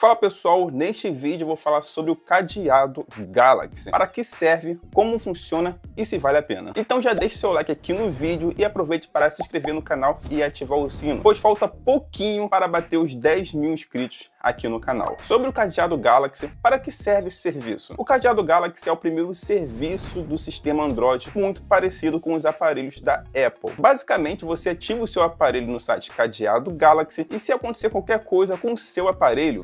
Fala pessoal, neste vídeo eu vou falar sobre o cadeado Galaxy, para que serve, como funciona e se vale a pena. Então já deixe seu like aqui no vídeo e aproveite para se inscrever no canal e ativar o sino, pois falta pouquinho para bater os 10 mil inscritos aqui no canal. Sobre o cadeado Galaxy, para que serve esse serviço? O cadeado Galaxy é o primeiro serviço do sistema Android, muito parecido com os aparelhos da Apple. Basicamente você ativa o seu aparelho no site Cadeado Galaxy e se acontecer qualquer coisa com o seu aparelho,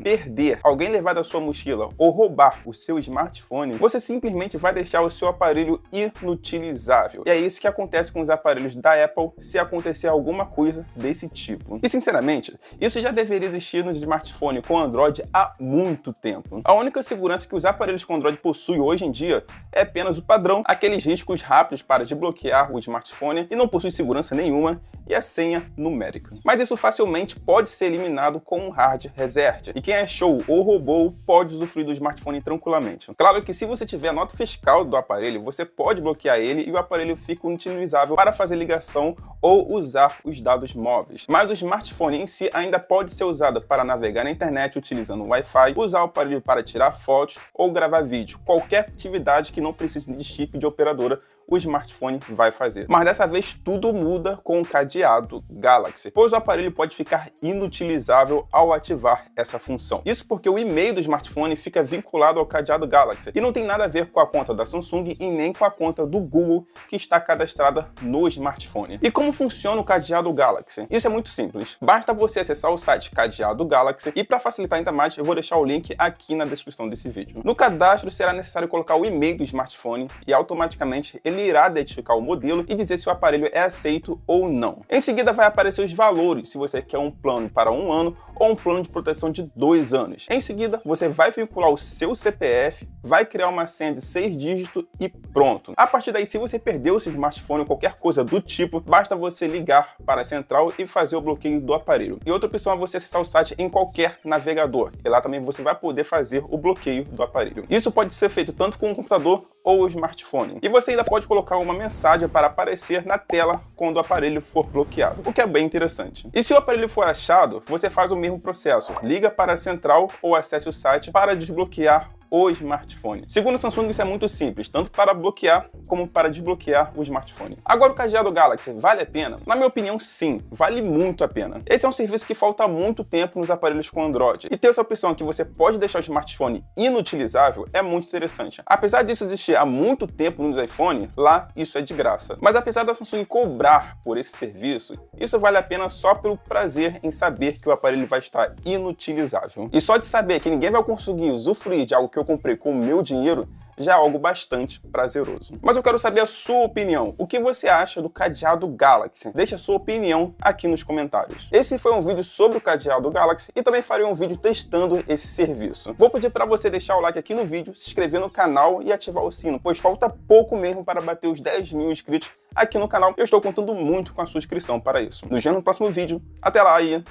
alguém levar da sua mochila ou roubar o seu smartphone, você simplesmente vai deixar o seu aparelho inutilizável. E é isso que acontece com os aparelhos da Apple se acontecer alguma coisa desse tipo. E sinceramente, isso já deveria existir nos smartphones com Android há muito tempo. A única segurança que os aparelhos com Android possuem hoje em dia é apenas o padrão, aqueles riscos rápidos para desbloquear o smartphone e não possui segurança nenhuma e a senha numérica. Mas isso facilmente pode ser eliminado com um hard reset. E quem achou ou roubou pode usufruir do smartphone tranquilamente. Claro que se você tiver a nota fiscal do aparelho, você pode bloquear ele e o aparelho fica inutilizável para fazer ligação ou usar os dados móveis. Mas o smartphone em si ainda pode ser usado para navegar na internet utilizando o Wi-Fi, usar o aparelho para tirar fotos ou gravar vídeo. Qualquer atividade que não precise de chip de operadora, o smartphone vai fazer. Mas dessa vez tudo muda com o cadeado Galaxy, pois o aparelho pode ficar inutilizável ao ativar essa função. Isso porque o e-mail do smartphone fica vinculado ao cadeado Galaxy e não tem nada a ver com a conta da Samsung e nem com a conta do Google que está cadastrada no smartphone. E como funciona o cadeado Galaxy? Isso é muito simples. Basta você acessar o site Cadeado Galaxy e para facilitar ainda mais eu vou deixar o link aqui na descrição desse vídeo. No cadastro será necessário colocar o e-mail do smartphone e automaticamente ele irá identificar o modelo e dizer se o aparelho é aceito ou não. Em seguida vai aparecer os valores, se você quer um plano para 1 ano ou um plano de proteção de 2 anos. Em seguida você vai vincular o seu CPF, vai criar uma senha de 6 dígitos e pronto. A partir daí, se você perdeu o seu smartphone ou qualquer coisa do tipo, basta você ligar para a central e fazer o bloqueio do aparelho. E outra opção é você acessar o site em qualquer navegador e lá também você vai poder fazer o bloqueio do aparelho. Isso pode ser feito tanto com o computador ou o smartphone. E você ainda pode colocar uma mensagem para aparecer na tela quando o aparelho for bloqueado, o que é bem interessante. E se o aparelho for achado, você faz o mesmo processo, liga para a central ou acesse o site para desbloquear o smartphone. Segundo a Samsung, isso é muito simples, tanto para bloquear como para desbloquear o smartphone. Agora, o cadeado Galaxy vale a pena? Na minha opinião, sim, vale muito a pena. Esse é um serviço que falta há muito tempo nos aparelhos com Android. E ter essa opção que você pode deixar o smartphone inutilizável é muito interessante. Apesar disso existir há muito tempo nos iPhone, lá isso é de graça. Mas apesar da Samsung cobrar por esse serviço, isso vale a pena só pelo prazer em saber que o aparelho vai estar inutilizável. E só de saber que ninguém vai conseguir usufruir de algo que eu comprei com o meu dinheiro, já é algo bastante prazeroso. Mas eu quero saber a sua opinião. O que você acha do cadeado Galaxy? Deixe a sua opinião aqui nos comentários. Esse foi um vídeo sobre o cadeado Galaxy e também farei um vídeo testando esse serviço. Vou pedir para você deixar o like aqui no vídeo, se inscrever no canal e ativar o sino, pois falta pouco mesmo para bater os 10 mil inscritos aqui no canal. Eu estou contando muito com a sua inscrição para isso. Nos vemos no próximo vídeo. Até lá e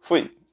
fui!